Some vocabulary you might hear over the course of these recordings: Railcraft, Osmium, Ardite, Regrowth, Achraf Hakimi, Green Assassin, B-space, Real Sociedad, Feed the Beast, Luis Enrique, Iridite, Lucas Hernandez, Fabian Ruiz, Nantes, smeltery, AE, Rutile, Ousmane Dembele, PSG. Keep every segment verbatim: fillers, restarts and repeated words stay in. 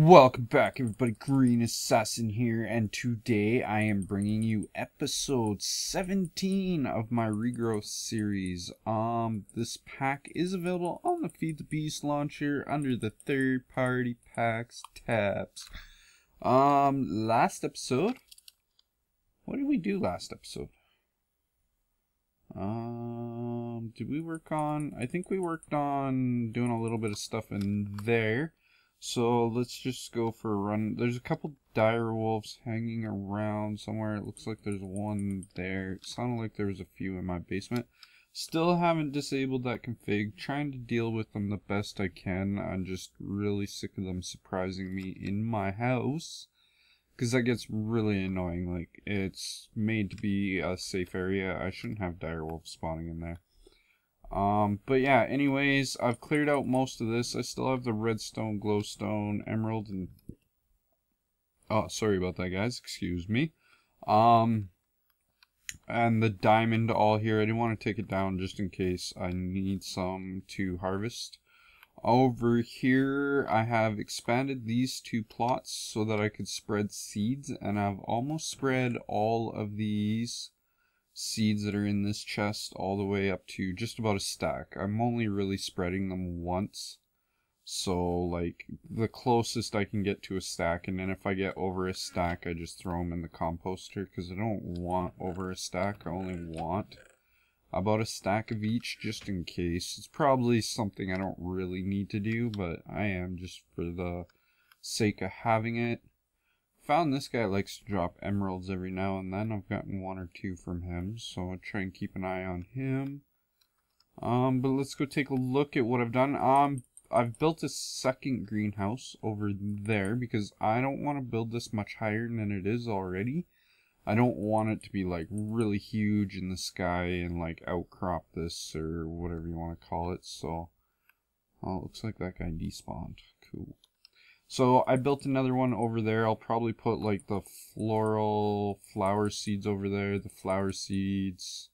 Welcome back, everybody. Green Assassin here, and today I am bringing you episode seventeen of my Regrowth series. Um, this pack is available on the Feed the Beast launcher under the third-party packs tabs. Um, last episode, what did we do last episode? Um, did we work on? I think we worked on doing a little bit of stuff in there. So let's just go for a run. There's a couple dire wolves hanging around somewhere. It looks like there's one there. It sounded like there was a few in my basement. Still haven't disabled that config. Trying to deal with them the best I can. I'm just really sick of them surprising me in my house, because that gets really annoying. Like, it's made to be a safe area. I shouldn't have dire wolves spawning in there. Um, but yeah, anyways, I've cleared out most of this. I still have the redstone, glowstone, emerald, and... Oh, sorry about that, guys. Excuse me. Um, and the diamond all here. I didn't want to take it down just in case I need some to harvest. Over here, I have expanded these two plots so that I could spread seeds. And I've almost spread all of these seeds that are in this chest all the way up to just about a stack. I'm only really spreading them once, so like the closest I can get to a stack, and then if I get over a stack I just throw them in the composter, because I don't want over a stack. I only want about a stack of each just in case. It's probably something I don't really need to do, but I am just for the sake of having it. Found this guy likes to drop emeralds every now and then. I've gotten one or two from him, so I'll try and keep an eye on him. Um, but let's go take a look at what I've done. Um, I've built a second greenhouse over there because I don't want to build this much higher than it is already. I don't want it to be like really huge in the sky and like outcrop this or whatever you want to call it. So, oh, it looks like that guy despawned. Cool. So I built another one over there. I'll probably put like the floral flower seeds over there, the flower seeds,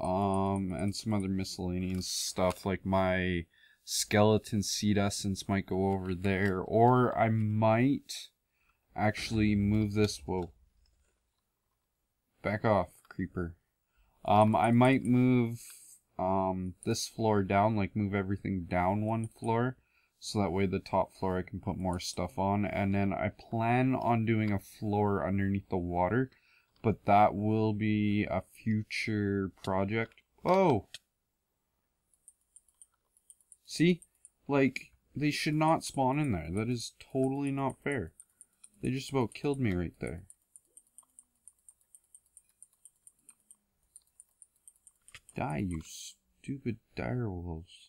um, and some other miscellaneous stuff. Like my skeleton seed essence might go over there, or I might actually move this. Whoa. Back off, creeper. Um, I might move um, this floor down, like move everything down one floor. So that way the top floor I can put more stuff on. And then I plan on doing a floor underneath the water. But that will be a future project. Oh! See? Like, they should not spawn in there. That is totally not fair. They just about killed me right there. Die, you stupid direwolves.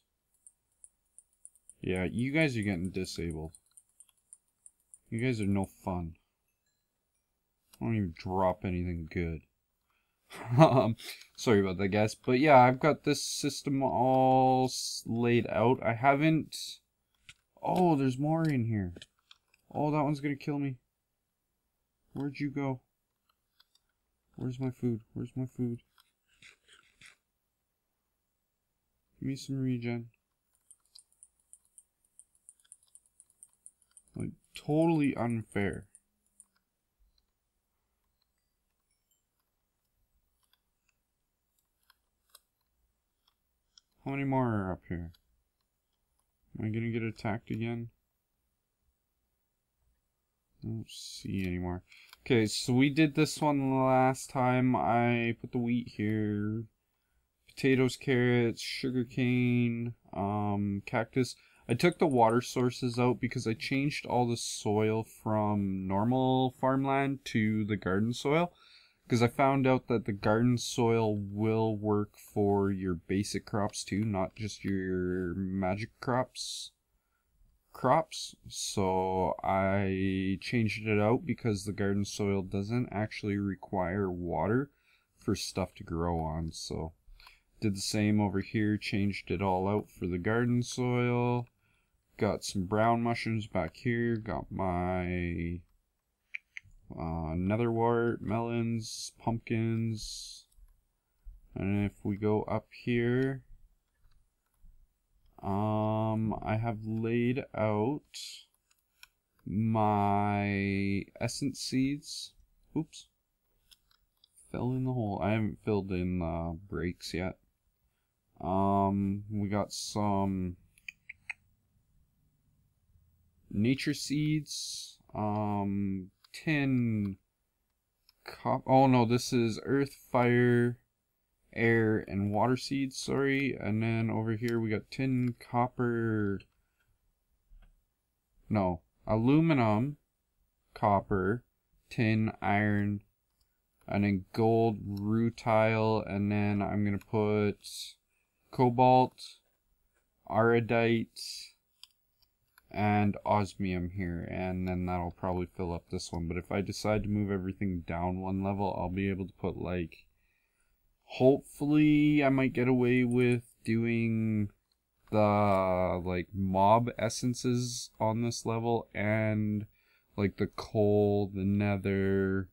Yeah, you guys are getting disabled. You guys are no fun. I don't even drop anything good. um, sorry about that, guys. But yeah, I've got this system all laid out. I haven't... Oh, there's more in here. Oh, that one's gonna kill me. Where'd you go? Where's my food? Where's my food? Give me some regen. Like, totally unfair. How many more are up here? Am I gonna get attacked again? I don't see anymore. Okay, so we did this one last time. I put the wheat here. Potatoes, carrots, sugarcane, um, cactus. I took the water sources out because I changed all the soil from normal farmland to the garden soil, because I found out that the garden soil will work for your basic crops too, not just your magic crops. Crops. So I changed it out because the garden soil doesn't actually require water for stuff to grow on. So did the same over here, changed it all out for the garden soil. Got some brown mushrooms back here. Got my uh, nether wart, melons, pumpkins. And if we go up here, um, I have laid out my essence seeds. Oops. Fell in the hole. I haven't filled in uh, breaks yet. Um, we got some nature seeds. Um, tin. Cop oh no, this is earth, fire, air, and water seeds. Sorry. And then over here we got tin, copper. No, aluminum, copper, tin, iron. And then gold, rutile, and then I'm going to put cobalt, iridite, and osmium here. And then that'll probably fill up this one. But if I decide to move everything down one level, I'll be able to put, like, hopefully I might get away with doing the, like, mob essences on this level. And, like, the coal, the nether...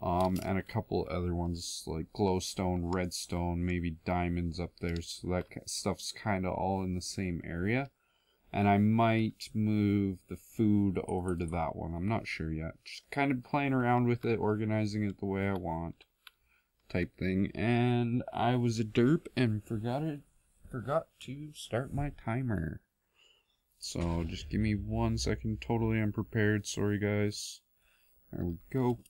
Um, and a couple other ones like glowstone, redstone, maybe diamonds up there. So that stuff's kind of all in the same area. And I might move the food over to that one. I'm not sure yet. Just kind of playing around with it, organizing it the way I want type thing. And I was a derp and forgot it. Forgot to start my timer. So just give me one second. Totally unprepared. Sorry, guys. There we go.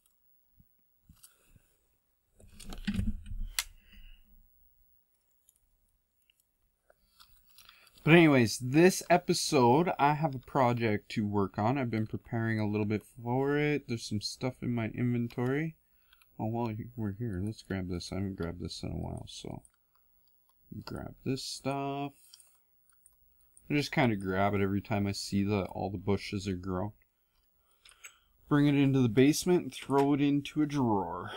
But anyways, this episode I have a project to work on. I've been preparing a little bit for it. There's some stuff in my inventory. Oh, while we're here, let's grab this. I haven't grabbed this in a while, so grab this stuff. I just kind of grab it every time I see that all the bushes are growing. Bring it into the basement and throw it into a drawer.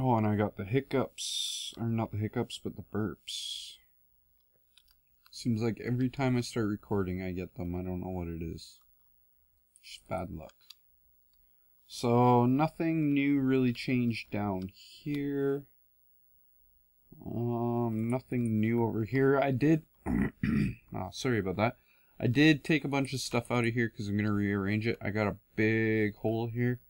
Oh, and I got the hiccups, or not the hiccups, but the burps. Seems like every time I start recording, I get them. I don't know what it is. Just bad luck. So, nothing new really changed down here. Um, nothing new over here. I did... oh, sorry about that. I did take a bunch of stuff out of here because I'm going to rearrange it. I got a big hole here.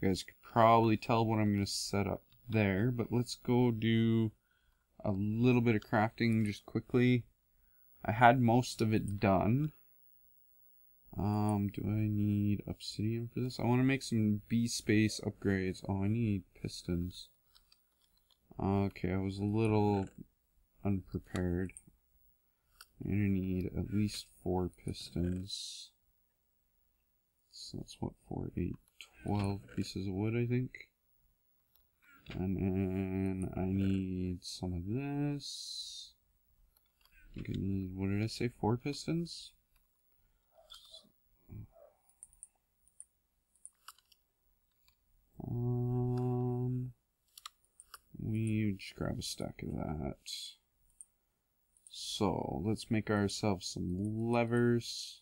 You guys can probably tell what I'm going to set up there, but let's go do a little bit of crafting just quickly. I had most of it done. Um, do I need obsidian for this? I want to make some B-space upgrades. Oh, I need pistons. Okay, I was a little unprepared. I'm going to need at least four pistons. So that's what, four, eight, twelve pieces of wood, I think. And then I need some of this. I think I need, what did I say, four pistons? Um, we just grab a stack of that. So, let's make ourselves some levers.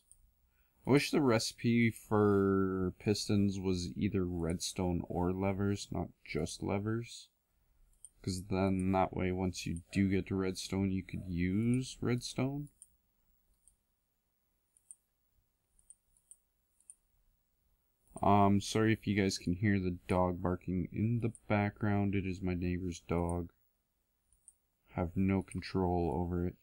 I wish the recipe for pistons was either redstone or levers, not just levers. Because then that way, once you do get to redstone, you could use redstone. Um, sorry if you guys can hear the dog barking in the background. It is my neighbor's dog. I have no control over it.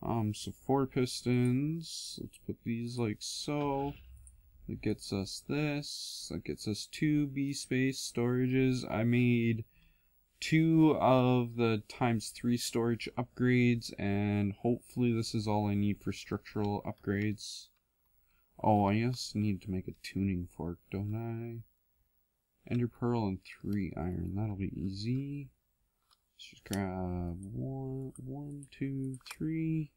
Um, so four pistons. Let's put these like so. That gets us this. That gets us two B-space storages. I made two of the times three storage upgrades, and hopefully this is all I need for structural upgrades. Oh, I just need to make a tuning fork, don't I? Ender pearl and three iron. That'll be easy. Let's just grab one, one, two, three,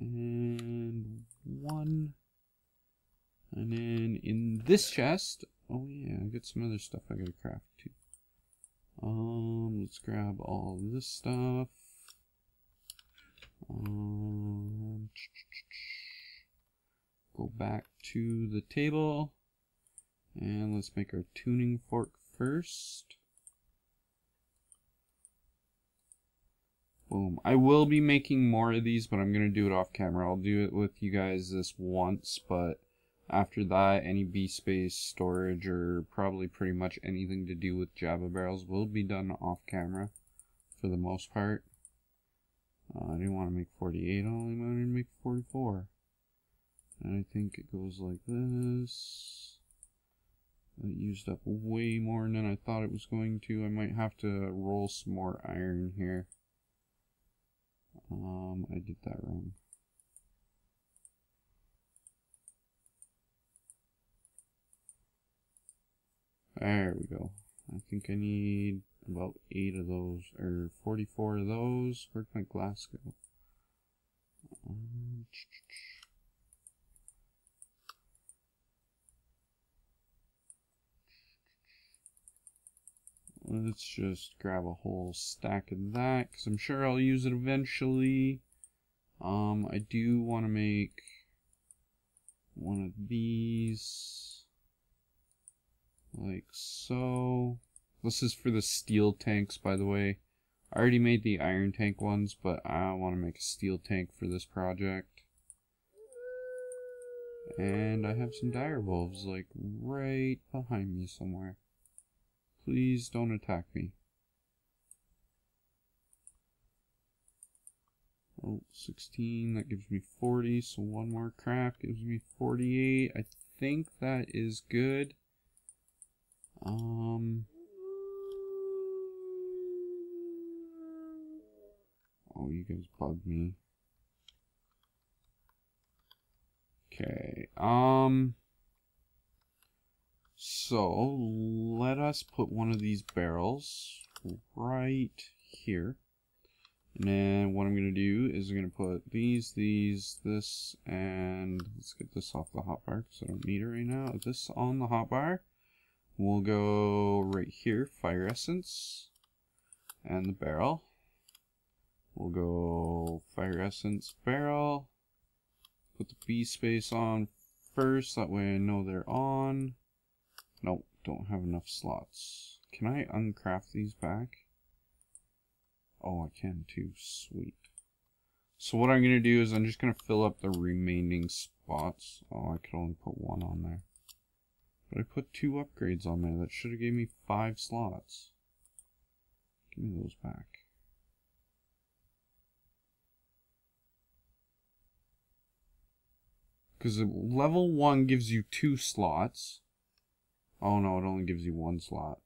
and one. And then in this chest, oh yeah, I got some other stuff I gotta craft too. Um, let's grab all this stuff. Um, go back to the table, and let's make our tuning fork first. Boom. I will be making more of these, but I'm going to do it off camera. I'll do it with you guys this once, but after that, any B-space storage or probably pretty much anything to do with Java barrels will be done off camera for the most part. Uh, I didn't want to make forty-eight, I only wanted to make forty-four. And I think it goes like this. It used up way more than I thought it was going to. I might have to roll some more iron here. Um, I did that wrong. There we go. I think I need about eight of those, or forty-four of those. Where'd my glass go? Um, ch -ch -ch. Let's just grab a whole stack of that, because I'm sure I'll use it eventually. Um, I do want to make one of these, like so. This is for the steel tanks, by the way. I already made the iron tank ones, but I want to make a steel tank for this project. And I have some dire wolves, like, right behind me somewhere. Please don't attack me. Oh, sixteen, that gives me forty, so one more craft gives me forty-eight. I think that is good. Um, oh, you guys bugged me. Okay, um... so, let us put one of these barrels right here. And then what I'm going to do is I'm going to put these, these, this, and let's get this off the hotbar because I don't need it right now. This on the hotbar. We'll go right here, fire essence, and the barrel. We'll go fire essence, barrel. Put the B space on first, that way I know they're on. Nope, don't have enough slots. Can I uncraft these back? Oh, I can too. Sweet. So what I'm going to do is I'm just going to fill up the remaining spots. Oh, I could only put one on there. But I put two upgrades on there. That should have gave me five slots. Give me those back. Because level one gives you two slots. Oh no, it only gives you one slot.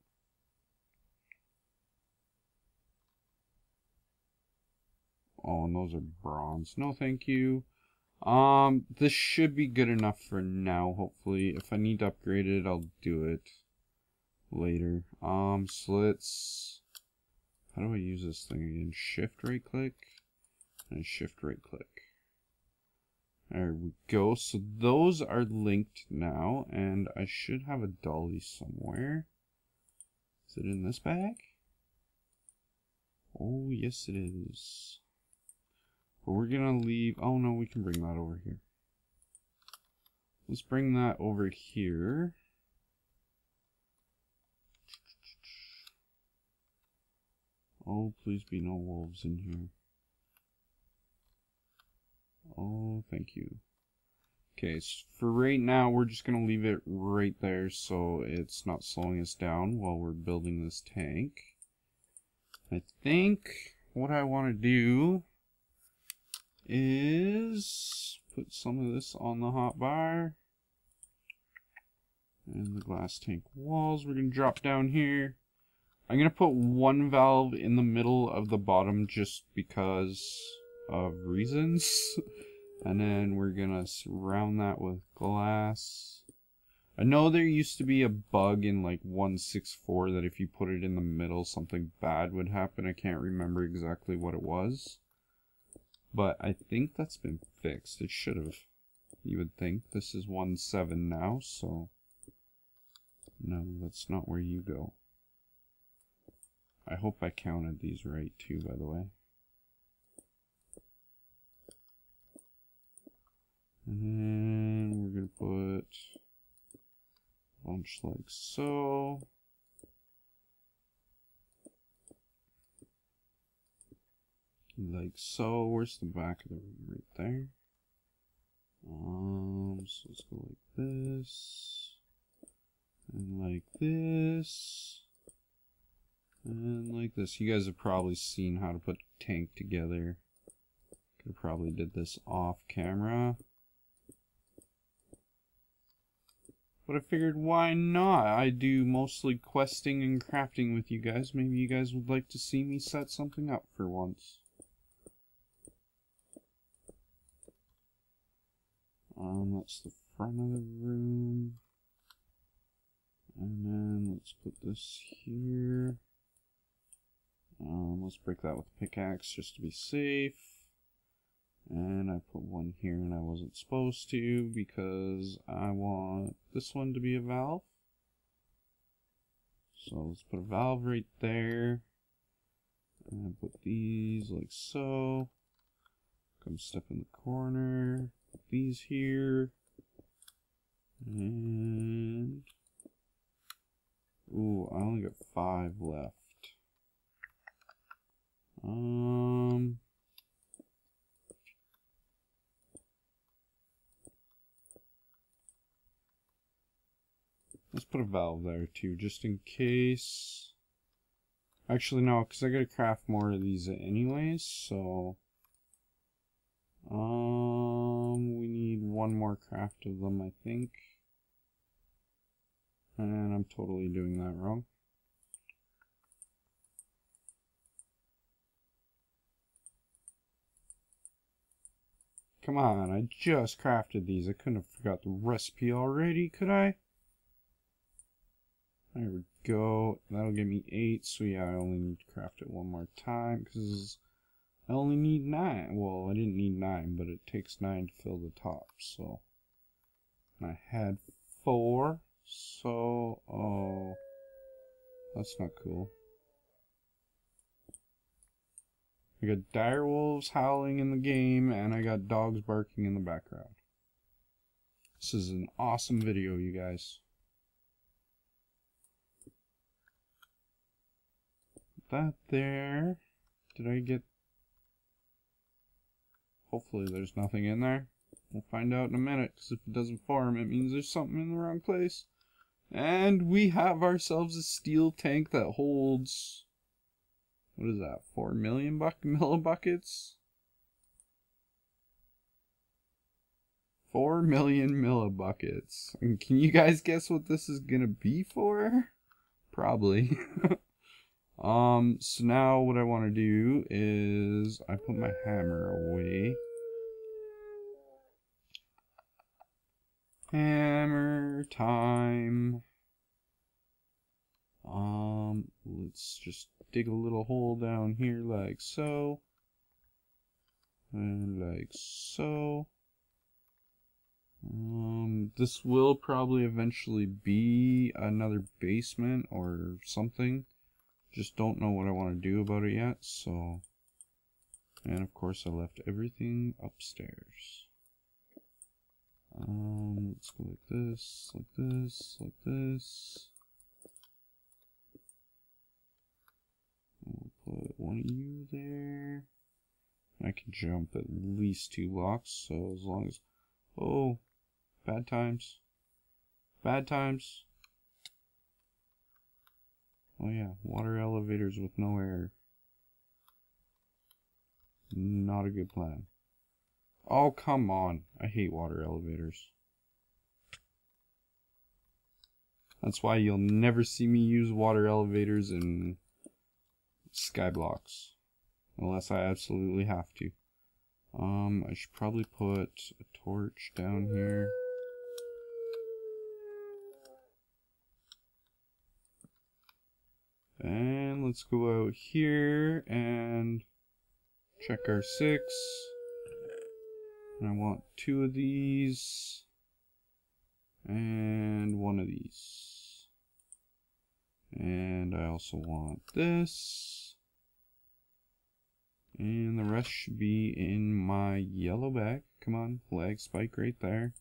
Oh, and those are bronze. No, thank you. Um, this should be good enough for now, hopefully. If I need to upgrade it, I'll do it later. Um, so let's... how do I use this thing again? Shift right click, and shift right click. There we go. So those are linked now, and I should have a dolly somewhere. Is it in this bag? Oh, yes it is. But we're gonna leave... oh no, we can bring that over here. Let's bring that over here. Oh, please be no wolves in here. Oh, thank you. Okay, so for right now, we're just going to leave it right there so it's not slowing us down while we're building this tank. I think what I want to do is put some of this on the hotbar. And the glass tank walls we're going to drop down here. I'm going to put one valve in the middle of the bottom just because... of reasons, and then we're gonna surround that with glass. I know there used to be a bug in like one six four that if you put it in the middle something bad would happen. I can't remember exactly what it was, but I think that's been fixed. It should have, you would think. This is one seven now, so no, that's not where you go. I hope I counted these right too, by the way. And then we're going to put a bunch like so. like so. Where's the back of the room? Right there. Um, so let's go like this, and like this, and like this. You guys have probably seen how to put a tank together. Could have probably did this off camera. But I figured, why not? I do mostly questing and crafting with you guys. Maybe you guys would like to see me set something up for once. Um, that's the front of the room. And then let's put this here. Um, let's break that with a pickaxe just to be safe. And I put one here and I wasn't supposed to because I want this one to be a valve. So let's put a valve right there. And I put these like so. Come step in the corner. Put these here. And... ooh, I only got five left. Um... Let's put a valve there too, just in case. Actually no, because I gotta craft more of these anyways, so... Um, we need one more craft of them, I think. And I'm totally doing that wrong. Come on, I just crafted these. I couldn't have forgot the recipe already, could I? There we go. That'll give me eight, so yeah, I only need to craft it one more time, because I only need nine. Well, I didn't need nine, but it takes nine to fill the top, so. And I had four, so, oh, that's not cool. I got dire wolves howling in the game, and I got dogs barking in the background. This is an awesome video, you guys. That there. Did I get... hopefully there's nothing in there. We'll find out in a minute, because if it doesn't form, it means there's something in the wrong place. And we have ourselves a steel tank that holds... what is that, four million buck millibuckets? Four million millibuckets. And can you guys guess what this is gonna be for? Probably. Um, so now what I want to do is I put my hammer away. Hammer time. Um, let's just dig a little hole down here like so. And like so. Um, this will probably eventually be another basement or something. Just don't know what I want to do about it yet, so... and of course I left everything upstairs. Um, let's go like this, like this, like this. We'll put one of you there. I can jump at least two blocks, so as long as... oh, bad times. Bad times. Oh yeah, water elevators with no air. Not a good plan. Oh, come on. I hate water elevators. That's why you'll never see me use water elevators in skyblocks. Unless I absolutely have to. Um, I should probably put a torch down here. And let's go out here and check our six. And I want two of these. And one of these. And I also want this. And the rest should be in my yellow bag. Come on, lag spike right there.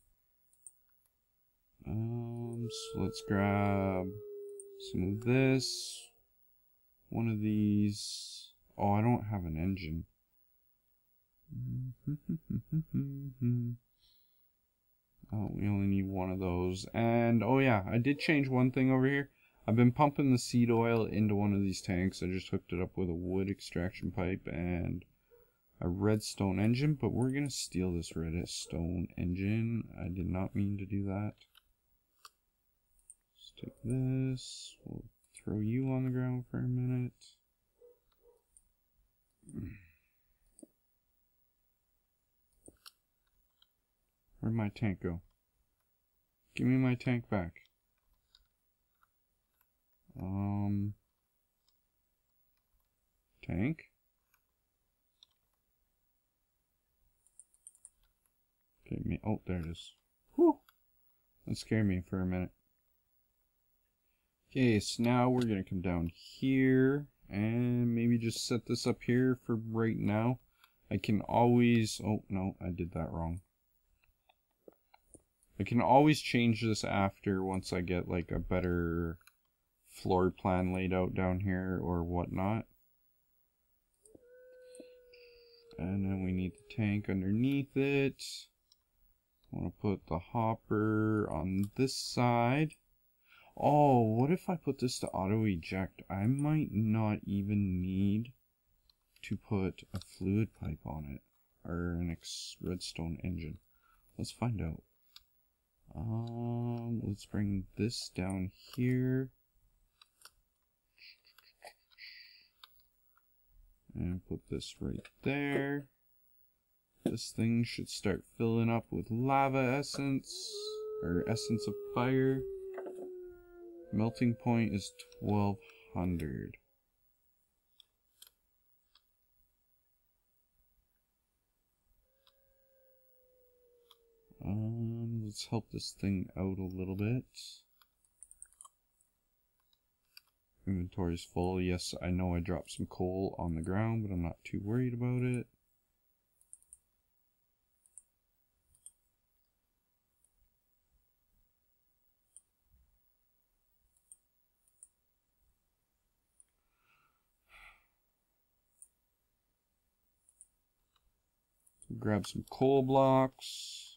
Um, so let's grab some of this. One of these... oh, I don't have an engine. Oh, we only need one of those. And, oh yeah, I did change one thing over here. I've been pumping the seed oil into one of these tanks. I just hooked it up with a wood extraction pipe and a redstone engine, but we're going to steal this redstone engine. I did not mean to do that. Let's take this. We'll throw you on the ground for a minute. Where'd my tank go? Give me my tank back. Um, tank? Get me, oh, there it is. Whew! That scared me for a minute. Okay, so now we're gonna come down here and maybe just set this up here for right now. I can always, oh no, I did that wrong. I can always change this after, once I get like a better floor plan laid out down here or whatnot. And then we need the tank underneath it. I want to put the hopper on this side. Oh, what if I put this to auto eject? I might not even need to put a fluid pipe on it or an ex redstone engine. Let's find out. Um, let's bring this down here. And put this right there. This thing should start filling up with lava essence, or essence of fire. Melting point is twelve hundred. Um, let's help this thing out a little bit. Inventory is full. Yes, I know I dropped some coal on the ground, but I'm not too worried about it. Grab some coal blocks.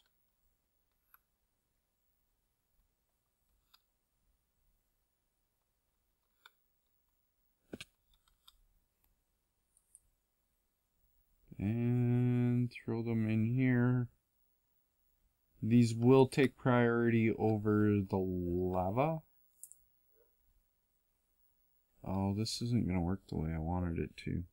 And throw them in here. These will take priority over the lava. Oh, this isn't going to work the way I wanted it to.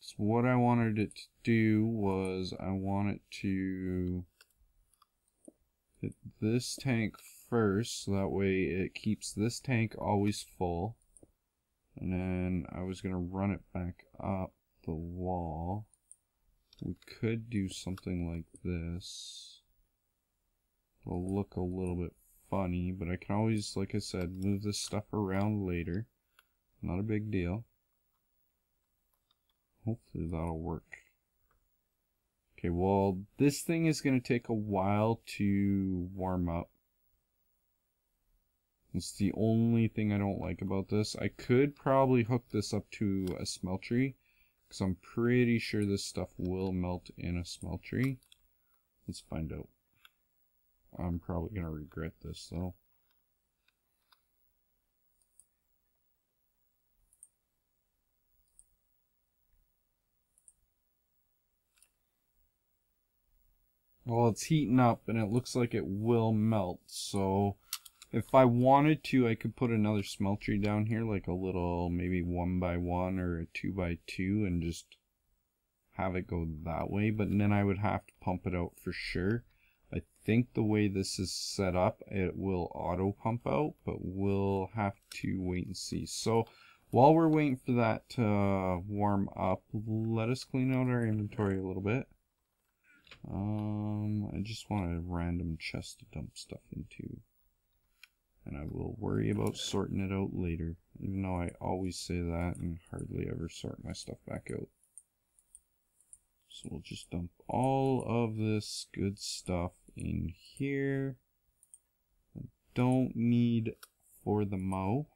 So what I wanted it to do was I want it to hit this tank first, so that way it keeps this tank always full. And then I was going to run it back up the wall. We could do something like this. It'll look a little bit funny, but I can always, like I said, move this stuff around later. Not a big deal. Hopefully that'll work. Okay, well, this thing is going to take a while to warm up. It's the only thing I don't like about this. I could probably hook this up to a smeltery, because I'm pretty sure this stuff will melt in a smeltery. Let's find out. I'm probably going to regret this, though. Well, it's heating up and it looks like it will melt, so if I wanted to, I could put another smeltery down here, like a little maybe one by one or a two by two, and just have it go that way, but then I would have to pump it out for sure. I think the way this is set up, it will auto pump out, but we'll have to wait and see. So while we're waiting for that to uh, warm up, let us clean out our inventory a little bit. Um, I just want a random chest to dump stuff into. And I will worry about sorting it out later. Even though I always say that and hardly ever sort my stuff back out. So we'll just dump all of this good stuff in here. I don't need for the mow.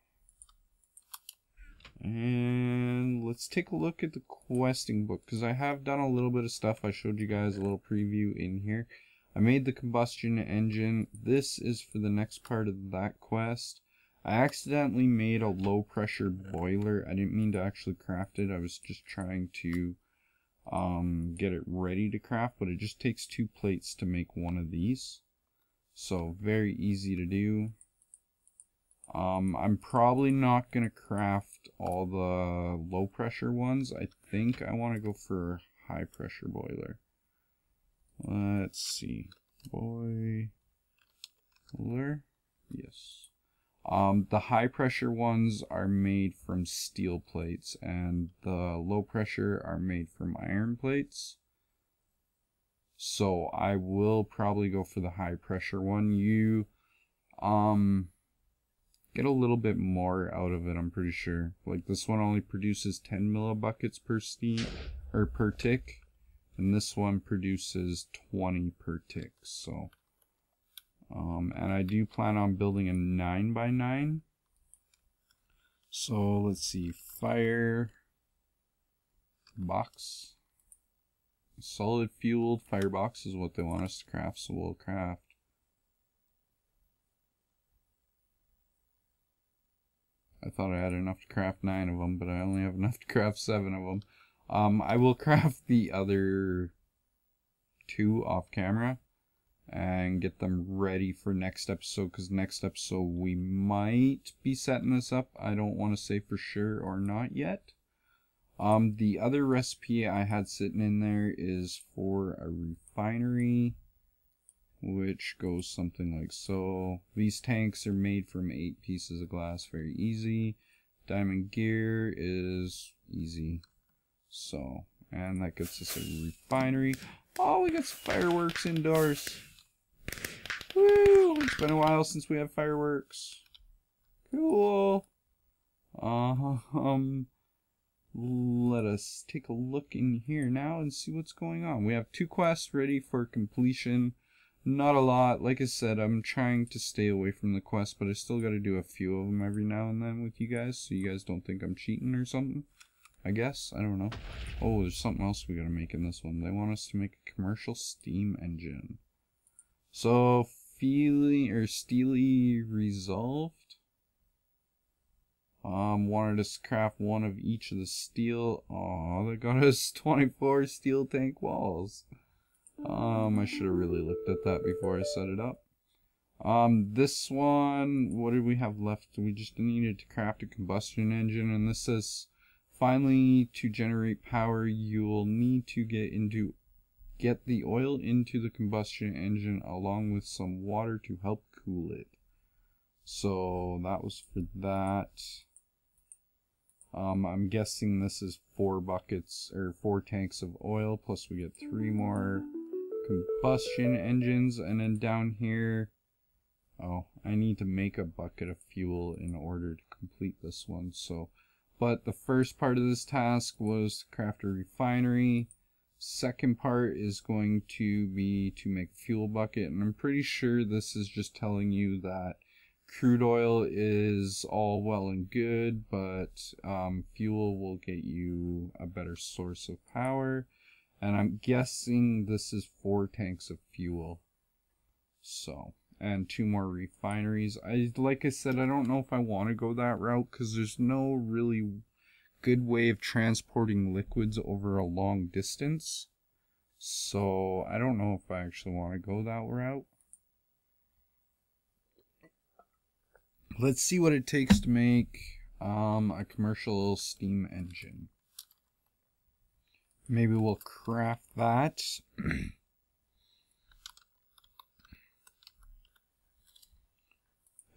And let's take a look at the questing book, because I have done a little bit of stuff. I showed you guys a little preview in here. I made the combustion engine. This is for the next part of that quest. I accidentally made a low pressure boiler. I didn't mean to actually craft it. I was just trying to um, get it ready to craft, but it just takes two plates to make one of these. So very easy to do. Um, I'm probably not going to craft all the low pressure ones. I think I want to go for a high pressure boiler. Let's see. Boiler. Yes. Um, the high pressure ones are made from steel plates, and the low pressure are made from iron plates. So I will probably go for the high pressure one. You um, get a little bit more out of it, I'm pretty sure. Like this one only produces ten millibuckets per steam, or per tick, and this one produces twenty per tick. So. Um, and I do plan on building a nine by nine. So let's see. Fire box. Solid fueled firebox is what they want us to craft, so we'll craft. I thought I had enough to craft nine of them, but I only have enough to craft seven of them. Um, I will craft the other two off camera and get them ready for next episode, because next episode we might be setting this up. I don't want to say for sure or not yet. Um, the other recipe I had sitting in there is for a refinery, which goes something like so. These tanks are made from eight pieces of glass, very easy. Diamond gear is easy. So, and that gets us a refinery. Oh, we got some fireworks indoors. Woo! It's been a while since we have fireworks. Cool. Um, let us take a look in here now and see what's going on. We have two quests ready for completion. Not a lot. Like I said, I'm trying to stay away from the quests, but I still got to do a few of them every now and then with you guys, so you guys don't think I'm cheating or something. I guess. I don't know. Oh, there's something else we gotta make in this one. They want us to make a commercial steam engine. So, Feely or Steely Resolved. Um, wanted us to craft one of each of the steel. Oh, they got us twenty-four steel tank walls. Um, I should have really looked at that before I set it up. Um, this one, what did we have left? We just needed to craft a combustion engine, and this is. Finally, to generate power, you'll need to get into get the oil into the combustion engine along with some water to help cool it. So that was for that. Um, I'm guessing this is four buckets or four tanks of oil, plus we get three more combustion engines, and then down here, oh, I need to make a bucket of fuel in order to complete this one. So. But the first part of this task was to craft a refinery. Second part is going to be to make a fuel bucket. And I'm pretty sure this is just telling you that crude oil is all well and good, but um, fuel will get you a better source of power. And I'm guessing this is four tanks of fuel. So... and two more refineries. I like I said, I don't know if I want to go that route, because there's no really good way of transporting liquids over a long distance. So I don't know if I actually want to go that route. Let's see what it takes to make um, a commercial steam engine. Maybe we'll craft that.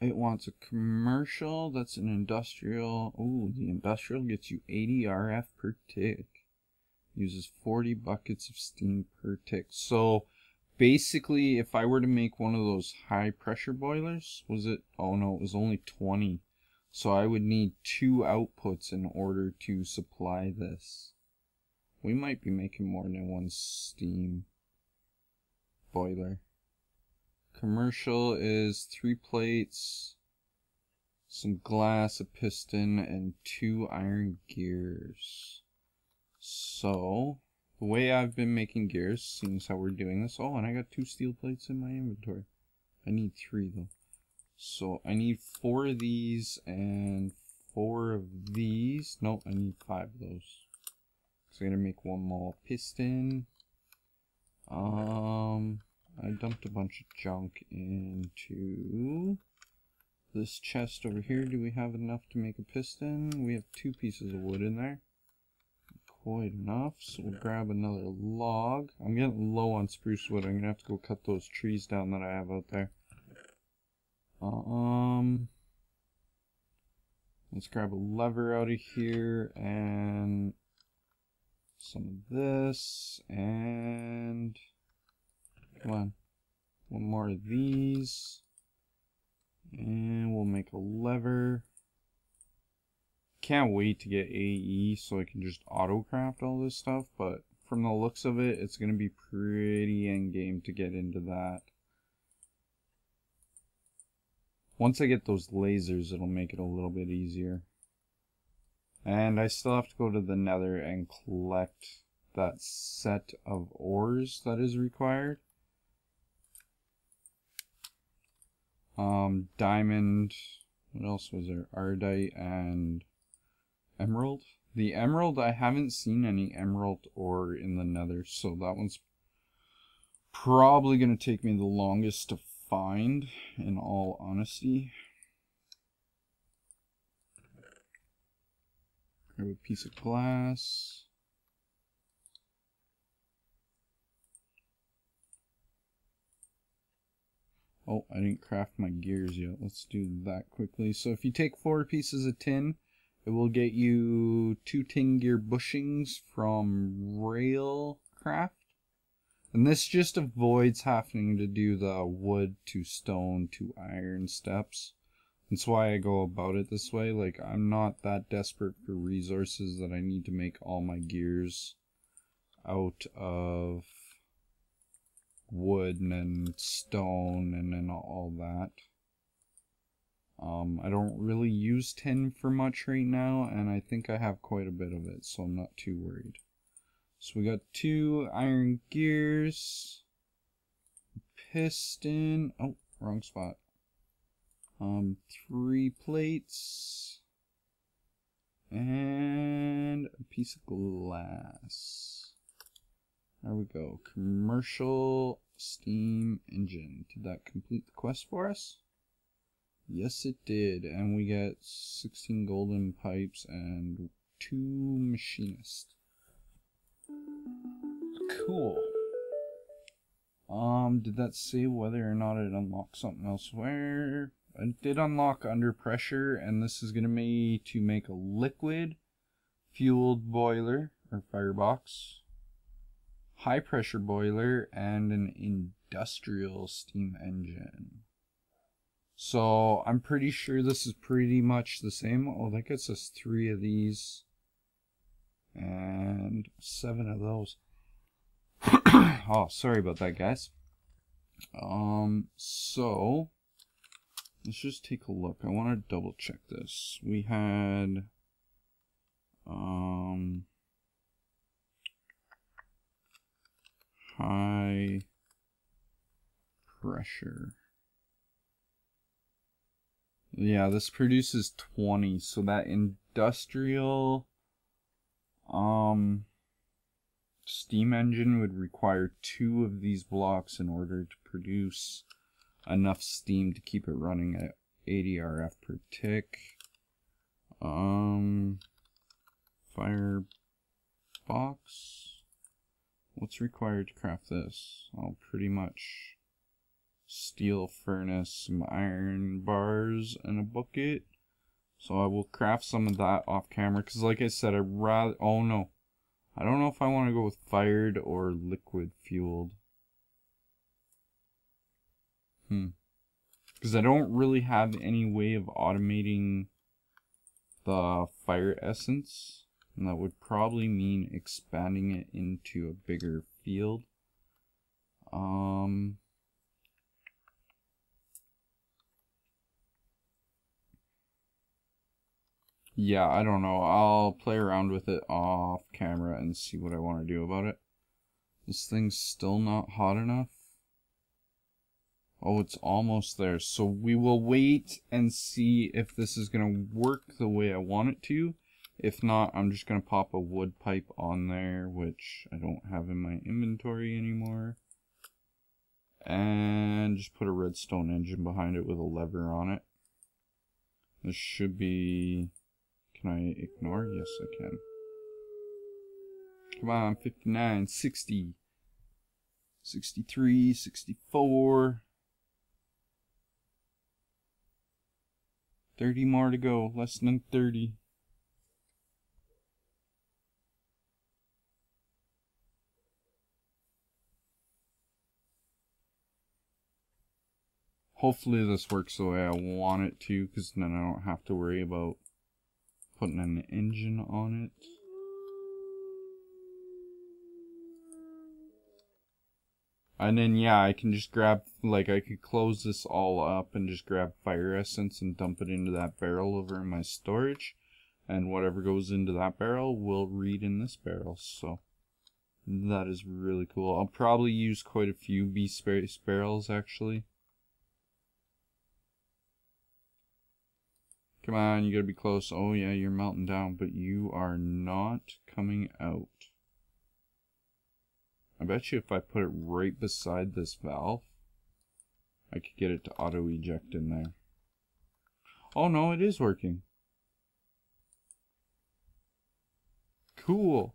It wants a commercial, that's an industrial. Ooh, the industrial gets you eighty R F per tick. Uses forty buckets of steam per tick. So, basically, if I were to make one of those high pressure boilers, was it? Oh no, it was only twenty. So I would need two outputs in order to supply this. We might be making more than one steam boiler. Commercial is three plates, some glass, a piston, and two iron gears. So, the way I've been making gears, seeing how we're doing this. Oh, and I got two steel plates in my inventory. I need three, though. So, I need four of these and four of these. No, I need five of those. So, I'm going to make one more piston. Um, I dumped a bunch of junk into this chest over here. Do we have enough to make a piston? We have two pieces of wood in there. Quite enough, so we'll grab another log. I'm getting low on spruce wood. I'm gonna have to go cut those trees down that I have out there. Um, let's grab a lever out of here and some of this, and come on, one more of these, and we'll make a lever. Can't wait to get A E so I can just auto-craft all this stuff, but from the looks of it, it's going to be pretty endgame to get into that. Once I get those lasers, it'll make it a little bit easier. And I still have to go to the Nether and collect that set of ores that is required. Um, diamond, what else was there? Ardite and emerald. The emerald, I haven't seen any emerald ore in the Nether, so that one's probably going to take me the longest to find, in all honesty. Grab a piece of glass. Oh, I didn't craft my gears yet. Let's do that quickly. So if you take four pieces of tin, it will get you two tin gear bushings from Railcraft. And this just avoids having to do the wood to stone to iron steps. That's why I go about it this way. Like, I'm not that desperate for resources that I need to make all my gears out of wood and then stone and then all that. Um, I don't really use tin for much right now, and I think I have quite a bit of it, so I'm not too worried. So we got two iron gears, piston, oh, wrong spot, um, three plates, and a piece of glass. There we go, commercial steam engine. Did that complete the quest for us? Yes, it did, and we get sixteen golden pipes and two machinists. Cool. Um, did that say whether or not it unlocked something elsewhere? I did unlock under pressure, and this is going to be to make a liquid-fueled boiler, or firebox, high-pressure boiler, and an industrial steam engine. So, I'm pretty sure this is pretty much the same. Oh, that gets us three of these. And seven of those. Oh, sorry about that, guys. Um, so, let's just take a look. I want to double check this. We had, um, high pressure. Yeah, this produces twenty, so that industrial um, steam engine would require two of these blocks in order to produce enough steam to keep it running at eighty R F per tick. Um, firebox. What's required to craft this? Oh, pretty much steel furnace, some iron bars, and a bucket. So I will craft some of that off camera, because like I said, I'd rather... Oh no. I don't know if I want to go with fired or liquid fueled. Hmm. Because I don't really have any way of automating the fire essence. And that would probably mean expanding it into a bigger field. Um... yeah, I don't know. I'll play around with it off camera and see what I want to do about it. This thing's still not hot enough. Oh, it's almost there. So we will wait and see if this is going to work the way I want it to. If not, I'm just going to pop a wood pipe on there, which I don't have in my inventory anymore. And just put a redstone engine behind it with a lever on it. This should be... Can I ignore? Yes, I can. Come on, fifty-nine, sixty, sixty-three, sixty-four... thirty more to go, less than thirty. Hopefully this works the way I want it to, because then I don't have to worry about putting an engine on it. And then, yeah, I can just grab, like, I could close this all up and just grab fire essence and dump it into that barrel over in my storage. And whatever goes into that barrel will read in this barrel, so that is really cool. I'll probably use quite a few B-space barrels, actually. Come on, you gotta be close. Oh yeah, you're melting down, but you are not coming out. I bet you if I put it right beside this valve, I could get it to auto-eject in there. Oh no, it is working. Cool.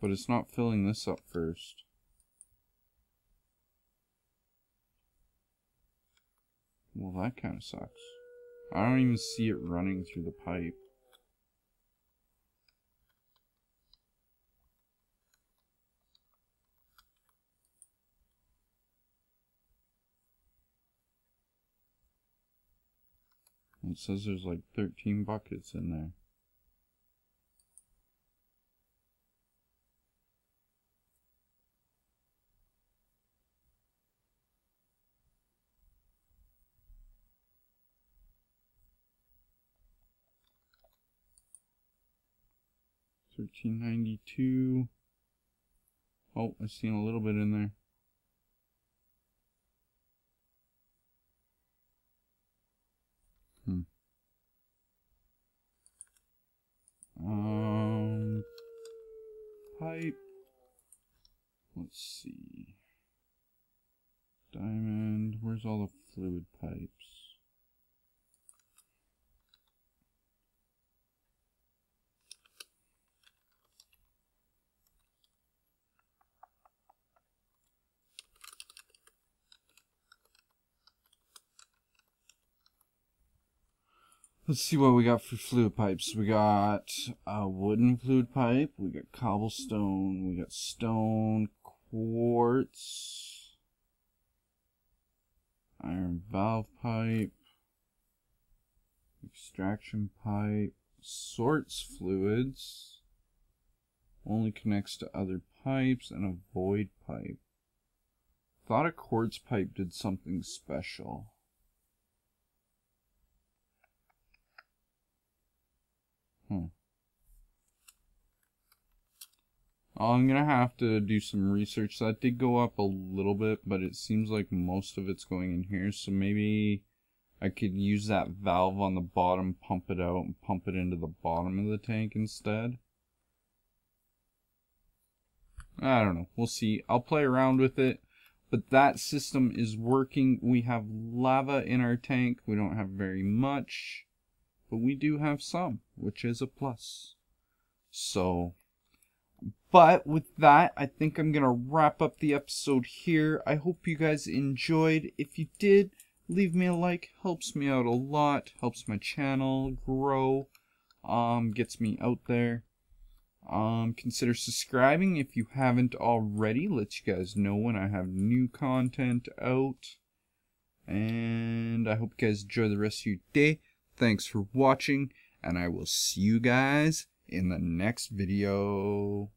But it's not filling this up first. Well, that kind of sucks. I don't even see it running through the pipe. It says there's like thirteen buckets in there. thirteen ninety-two. Oh, I've seen a little bit in there. Hmm. Um, pipe. Let's see. Diamond. Where's all the fluid pipes? Let's see what we got for fluid pipes. We got a wooden fluid pipe, we got cobblestone, we got stone, quartz, iron valve pipe, extraction pipe, sorts fluids, only connects to other pipes, and a void pipe. Thought a quartz pipe did something special. I'm gonna have to do some research. That did go up a little bit, but it seems like most of it's going in here, so maybe I could use that valve on the bottom, pump it out, and pump it into the bottom of the tank instead. I don't know. We'll see. I'll play around with it, but that system is working. We have lava in our tank. We don't have very much, but we do have some, which is a plus. So, but with that, I think I'm going to wrap up the episode here. I hope you guys enjoyed. If you did, leave me a like. Helps me out a lot. Helps my channel grow. Um, gets me out there. Um, consider subscribing if you haven't already. Let you guys know when I have new content out. And I hope you guys enjoy the rest of your day. Thanks for watching, and I will see you guys in the next video.